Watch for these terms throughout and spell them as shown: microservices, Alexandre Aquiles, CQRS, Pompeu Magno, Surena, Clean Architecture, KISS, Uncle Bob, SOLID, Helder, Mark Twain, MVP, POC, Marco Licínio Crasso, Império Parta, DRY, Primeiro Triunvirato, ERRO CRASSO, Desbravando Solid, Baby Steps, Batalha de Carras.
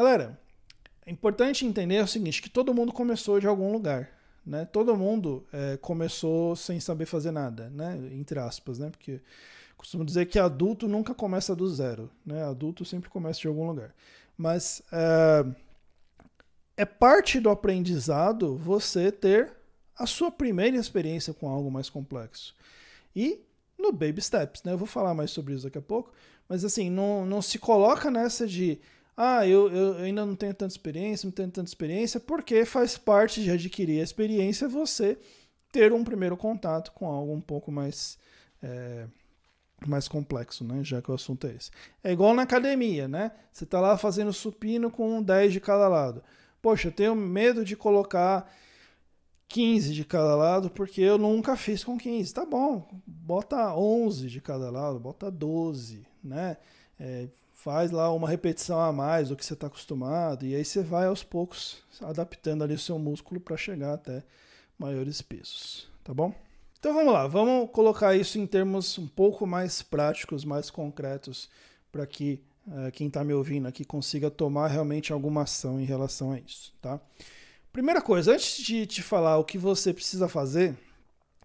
Galera, é importante entender o seguinte, que todo mundo começou de algum lugar, né? Todo mundo começou sem saber fazer nada, né? Entre aspas, né? Porque costumo dizer que adulto nunca começa do zero, né? Adulto sempre começa de algum lugar. Mas é parte do aprendizado você ter a sua primeira experiência com algo mais complexo. E no Baby Steps, né? Eu vou falar mais sobre isso daqui a pouco, mas assim, não se coloca nessa de ah, eu ainda não tenho tanta experiência, porque faz parte de adquirir a experiência você ter um primeiro contato com algo um pouco mais mais complexo, né? Já que o assunto é esse. É igual na academia, né? Você tá lá fazendo supino com 10 de cada lado. Poxa, eu tenho medo de colocar 15 de cada lado, porque eu nunca fiz com 15. Tá bom, bota 11 de cada lado, bota 12, né? Faz lá uma repetição a mais do que você está acostumado, e aí você vai aos poucos adaptando ali o seu músculo para chegar até maiores pesos, tá bom? Então vamos lá, vamos colocar isso em termos um pouco mais práticos, mais concretos, para que quem está me ouvindo aqui consiga tomar realmente alguma ação em relação a isso, tá? Primeira coisa, antes de te falar o que você precisa fazer,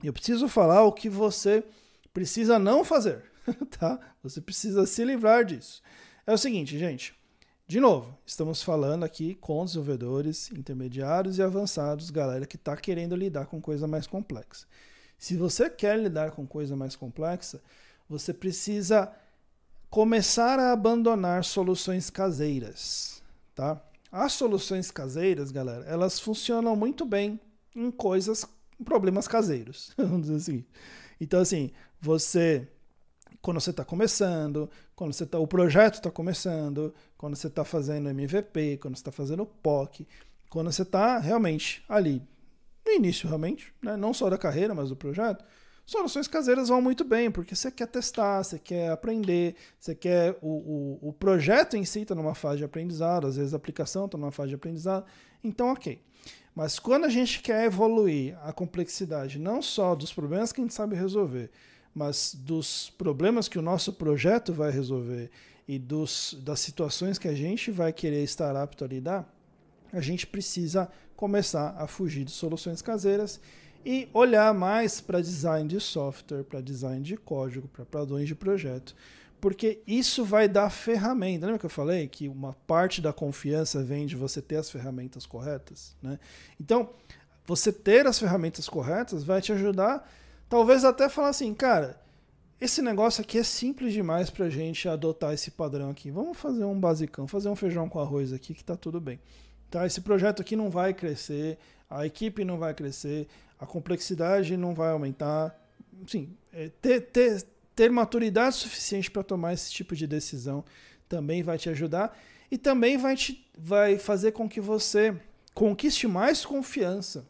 eu preciso falar o que você precisa não fazer, tá? Você precisa se livrar disso. É o seguinte, gente, de novo, estamos falando aqui com desenvolvedores intermediários e avançados, galera que está querendo lidar com coisa mais complexa. Se você quer lidar com coisa mais complexa, você precisa começar a abandonar soluções caseiras, tá? As soluções caseiras, galera, elas funcionam muito bem em coisas, em problemas caseiros, vamos dizer assim. Então, assim, você, quando você está começando, quando você tá, o projeto está começando, quando você está fazendo MVP, quando você está fazendo POC, quando você está realmente ali, no início realmente, né? Não só da carreira, mas do projeto, soluções caseiras vão muito bem, porque você quer testar, você quer aprender, você quer o projeto em si está numa fase de aprendizado, às vezes a aplicação está numa fase de aprendizado, então ok. Mas quando a gente quer evoluir a complexidade não só dos problemas que a gente sabe resolver, mas dos problemas que o nosso projeto vai resolver e das situações que a gente vai querer estar apto a lidar, a gente precisa começar a fugir de soluções caseiras e olhar mais para design de software, para design de código, para padrões de projeto, porque isso vai dar ferramenta. Lembra que eu falei que uma parte da confiança vem de você ter as ferramentas corretas, né? Então, você ter as ferramentas corretas vai te ajudar, talvez até falar assim, cara, esse negócio aqui é simples demais para a gente adotar esse padrão aqui. Vamos fazer um basicão, fazer um feijão com arroz aqui que tá tudo bem. Tá, esse projeto aqui não vai crescer, a equipe não vai crescer, a complexidade não vai aumentar. Sim, ter maturidade suficiente para tomar esse tipo de decisão também vai te ajudar e também vai fazer com que você conquiste mais confiança,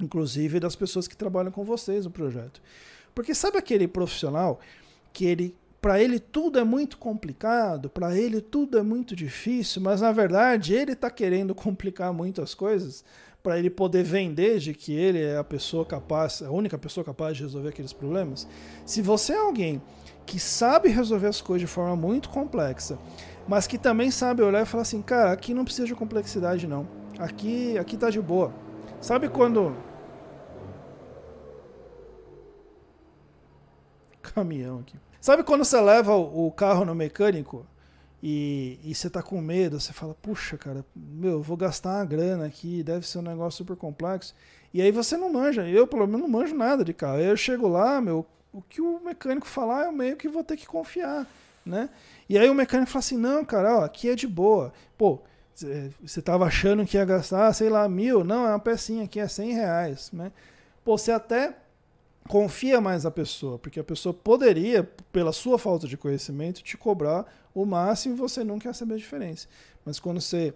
inclusive das pessoas que trabalham com vocês no projeto. Porque sabe aquele profissional que para ele tudo é muito complicado, para ele tudo é muito difícil, mas na verdade ele está querendo complicar muito as coisas para ele poder vender de que ele é a pessoa capaz, a única pessoa capaz de resolver aqueles problemas? Se você é alguém que sabe resolver as coisas de forma muito complexa, mas que também sabe olhar e falar assim, cara, aqui não precisa de complexidade não, aqui tá de boa. Sabe quando... Caminhão aqui. Sabe quando você leva o carro no mecânico e você tá com medo, você fala, puxa, cara, meu, vou gastar uma grana aqui, deve ser um negócio super complexo. E aí você não manja, eu pelo menos não manjo nada de carro. Aí eu chego lá, meu, o que o mecânico falar eu meio que vou ter que confiar, né? E aí o mecânico fala assim, não, cara, ó, aqui é de boa. Pô, você tava achando que ia gastar, sei lá, 1000, não, é uma pecinha aqui, é R$100, né? Pô, você até... confia mais na pessoa, porque a pessoa poderia, pela sua falta de conhecimento, te cobrar o máximo e você não quer saber a diferença. Mas quando você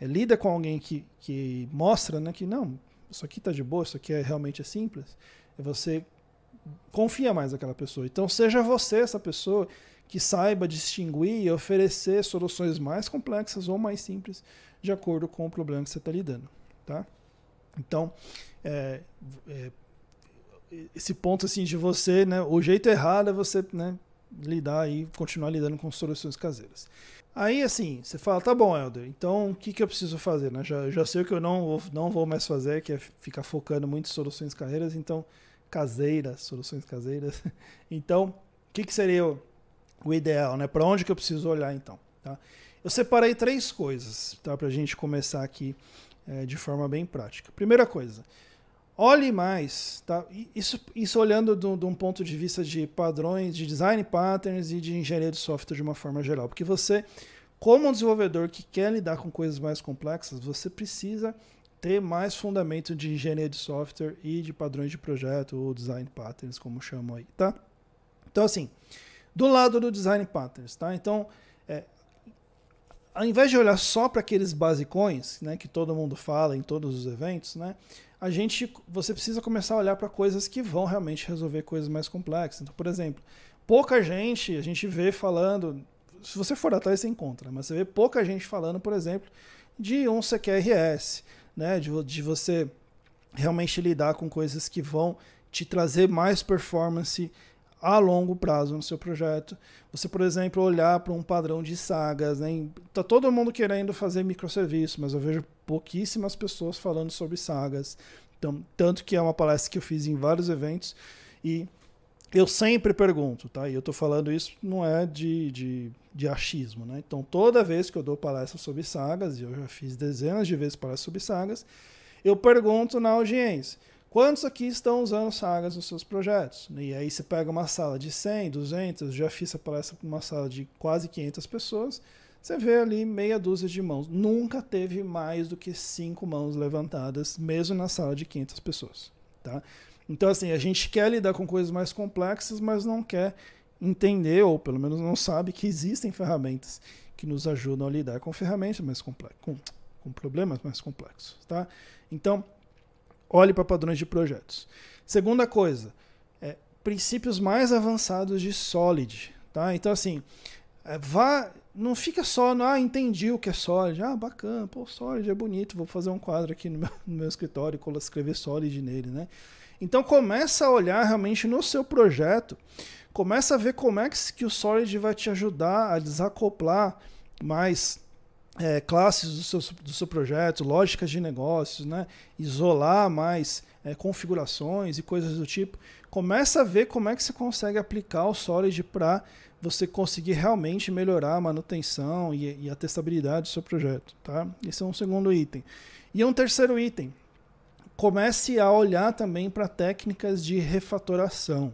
lida com alguém que mostra, né, que não, isso aqui tá de boa, isso aqui realmente é simples, você confia mais naquela pessoa. Então seja você essa pessoa que saiba distinguir e oferecer soluções mais complexas ou mais simples de acordo com o problema que você está lidando, tá? Então, esse ponto assim de você, né, o jeito errado é você, né, continuar lidando com soluções caseiras. Aí, assim, você fala, tá bom, Helder, então o que, que eu preciso fazer? Né? Já sei o que eu não vou mais fazer, que é ficar focando muito em soluções carreiras, então, soluções caseiras. Então, o que, que seria o ideal, né? Para onde que eu preciso olhar, então? Tá? Eu separei três coisas, tá? Para a gente começar aqui de forma bem prática. Primeira coisa, olhe mais, tá? Isso olhando de um ponto de vista de padrões, de design patterns e de engenharia de software de uma forma geral. Porque você, como um desenvolvedor que quer lidar com coisas mais complexas, você precisa ter mais fundamento de engenharia de software e de padrões de projeto, ou design patterns, como chamam aí, tá? Então, assim, do lado do design patterns, tá? Então, ao invés de olhar só para aqueles basicões, né, que todo mundo fala em todos os eventos, né? Você precisa começar a olhar para coisas que vão realmente resolver coisas mais complexas. Então, por exemplo, pouca gente, a gente vê falando, se você for atrás você encontra, mas você vê pouca gente falando, por exemplo, de um CQRS, né? De você realmente lidar com coisas que vão te trazer mais performance a longo prazo no seu projeto. Você, por exemplo, olhar para um padrão de sagas, né? Tá todo mundo querendo fazer microserviço, mas eu vejo pouquíssimas pessoas falando sobre sagas. Então, tanto que é uma palestra que eu fiz em vários eventos e eu sempre pergunto, tá? E eu tô falando isso não é de achismo, né? Então, toda vez que eu dou palestra sobre sagas, e eu já fiz dezenas de vezes palestras sobre sagas, eu pergunto na audiência: quantos aqui estão usando sagas nos seus projetos? E aí você pega uma sala de 100, 200, já fiz essa palestra para uma sala de quase 500 pessoas, você vê ali meia dúzia de mãos. Nunca teve mais do que 5 mãos levantadas, mesmo na sala de 500 pessoas. Tá? Então, assim, a gente quer lidar com coisas mais complexas, mas não quer entender, ou pelo menos não sabe, que existem ferramentas que nos ajudam a lidar com ferramentas mais complexas, com problemas mais complexos. Tá? Então, olhe para padrões de projetos. Segunda coisa, princípios mais avançados de SOLID. Tá? Então, assim, não fica só no, entendi o que é SOLID, bacana, pô, SOLID é bonito, vou fazer um quadro aqui no meu escritório e escrever SOLID nele, né? Então, começa a olhar realmente no seu projeto, começa a ver como é que o SOLID vai te ajudar a desacoplar mais classes do seu projeto, lógicas de negócios, né? Isolar mais configurações e coisas do tipo. Começa a ver como é que você consegue aplicar o SOLID para você conseguir realmente melhorar a manutenção e a testabilidade do seu projeto. Tá? Esse é um segundo item. E um terceiro item, comece a olhar também para técnicas de refatoração,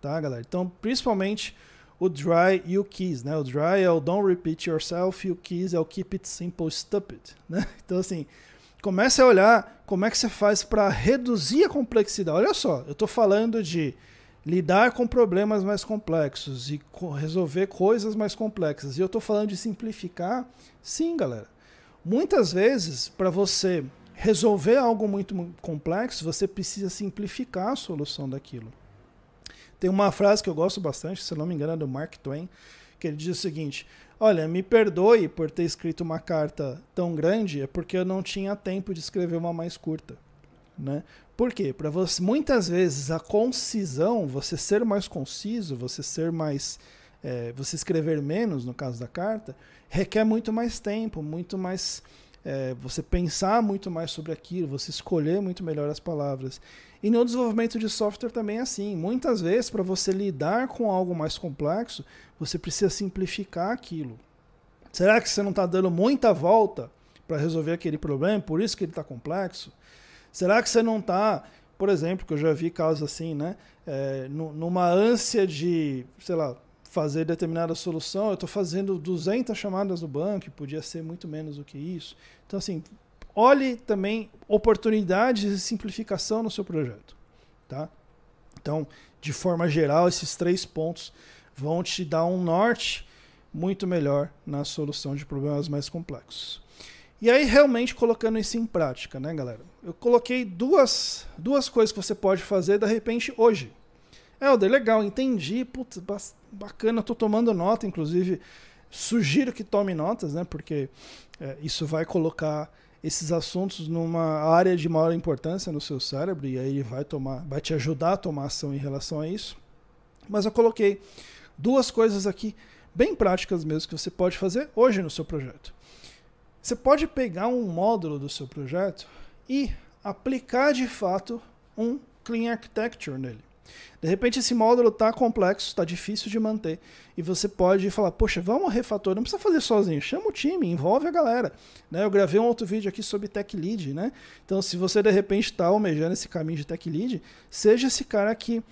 tá, galera? Então, principalmente o DRY e o KISS, né? O DRY é o Don't Repeat Yourself e o KISS é o Keep It Simple Stupid, né? Então, assim, comece a olhar como é que você faz para reduzir a complexidade. Olha só, eu estou falando de lidar com problemas mais complexos e resolver coisas mais complexas. E eu estou falando de simplificar. Sim, galera. Muitas vezes, para você resolver algo muito complexo, você precisa simplificar a solução daquilo. Tem uma frase que eu gosto bastante, se não me engano é do Mark Twain, que ele diz o seguinte: olha, me perdoe por ter escrito uma carta tão grande, é porque eu não tinha tempo de escrever uma mais curta. Né? Por quê? Para você, muitas vezes a concisão, você ser mais conciso, você ser mais... você escrever menos, no caso da carta, requer muito mais tempo, muito mais... você pensar muito mais sobre aquilo, você escolher muito melhor as palavras. E no desenvolvimento de software também é assim. Muitas vezes, para você lidar com algo mais complexo, você precisa simplificar aquilo. Será que você não está dando muita volta para resolver aquele problema? Por isso que ele está complexo? Será que você não está, por exemplo, que eu já vi casos assim, né? Numa ânsia de, sei lá, fazer determinada solução, eu estou fazendo 200 chamadas no banco, podia ser muito menos do que isso. Então, assim, olhe também oportunidades de simplificação no seu projeto. Tá? Então, de forma geral, esses três pontos vão te dar um norte muito melhor na solução de problemas mais complexos. E aí, realmente, colocando isso em prática, né, galera? Eu coloquei duas coisas que você pode fazer, de repente, hoje. Helder, legal, entendi, putz, bacana, estou tomando nota, inclusive sugiro que tome notas, né, porque isso vai colocar esses assuntos numa área de maior importância no seu cérebro e aí ele vai te ajudar a tomar ação em relação a isso. Mas eu coloquei duas coisas aqui bem práticas mesmo que você pode fazer hoje no seu projeto. Você pode pegar um módulo do seu projeto e aplicar de fato um Clean Architecture nele. De repente esse módulo está complexo, está difícil de manter, e você pode falar, poxa, vamos refatorar, não precisa fazer sozinho, chama o time, envolve a galera, né? Eu gravei um outro vídeo aqui sobre Tech Lead, né? Então se você de repente está almejando esse caminho de Tech Lead, seja esse cara que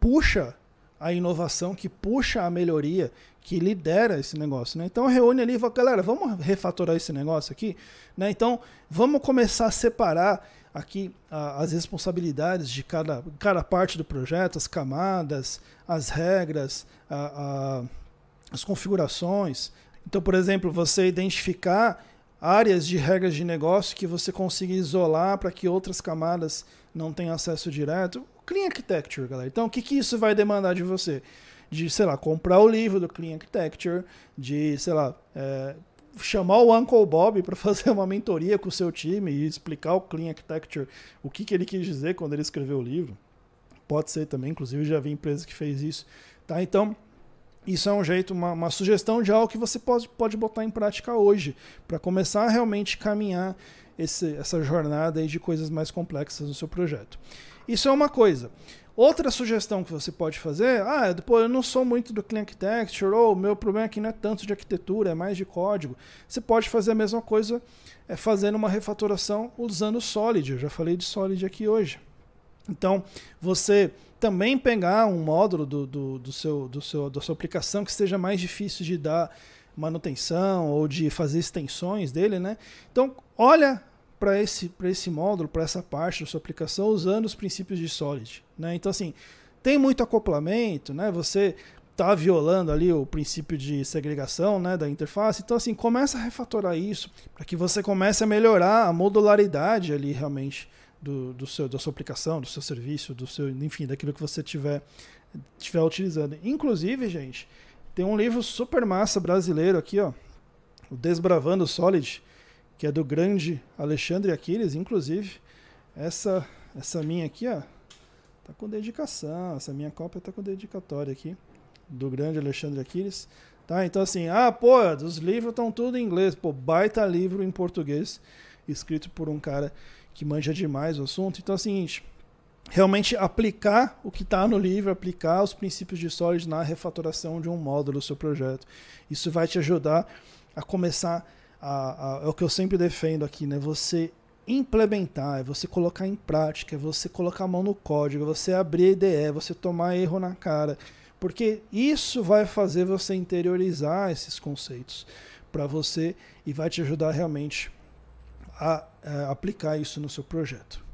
puxa a inovação, que puxa a melhoria, que lidera esse negócio, né? Então reúne ali e fala, galera, vamos refatorar esse negócio aqui, né? Então vamos começar a separar aqui as responsabilidades de cada parte do projeto, as camadas, as regras, as configurações. Então, por exemplo, você identificar áreas de regras de negócio que você consiga isolar para que outras camadas não tenham acesso direto. Clean Architecture, galera. Então, o que isso vai demandar de você? De, sei lá, comprar o livro do Clean Architecture, de, sei lá, chamar o Uncle Bob para fazer uma mentoria com o seu time e explicar o Clean Architecture, o que ele quis dizer quando ele escreveu o livro. Pode ser também, inclusive já vi empresa que fez isso. Tá? Então, isso é um jeito, uma sugestão de algo que você pode botar em prática hoje, para começar a realmente caminhar essa jornada aí de coisas mais complexas no seu projeto. Isso é uma coisa. Outra sugestão que você pode fazer, pô, eu não sou muito do Clean Architecture, ou o meu problema aqui não é tanto de arquitetura, é mais de código. Você pode fazer a mesma coisa fazendo uma refatoração usando o Solid. Eu já falei de Solid aqui hoje. Então, você também pegar um módulo da sua aplicação que seja mais difícil de dar manutenção ou de fazer extensões dele, né? Então, olha para esse módulo, para essa parte da sua aplicação, usando os princípios de SOLID, né? Então, assim, tem muito acoplamento, né? Você está violando ali o princípio de segregação, né, da interface. Então, assim, começa a refatorar isso para que você comece a melhorar a modularidade ali, realmente, da sua aplicação, do seu serviço, enfim, daquilo que você tiver utilizando. Inclusive, gente, tem um livro super massa brasileiro aqui, ó, o Desbravando Solid, que é do grande Alexandre Aquiles. Inclusive, essa minha aqui, ó, tá com dedicação, essa minha cópia tá com dedicatória aqui, do grande Alexandre Aquiles, tá? Então, assim, pô, os livros estão tudo em inglês, pô, baita livro em português, escrito por um cara que manja demais o assunto. Então, é o seguinte, realmente aplicar o que está no livro, aplicar os princípios de SOLID na refatoração de um módulo do seu projeto. Isso vai te ajudar a começar é o que eu sempre defendo aqui, né? Você implementar, é você colocar em prática, é você colocar a mão no código, é você abrir IDE, é você tomar erro na cara, porque isso vai fazer você interiorizar esses conceitos para você e vai te ajudar realmente a aplicar isso no seu projeto.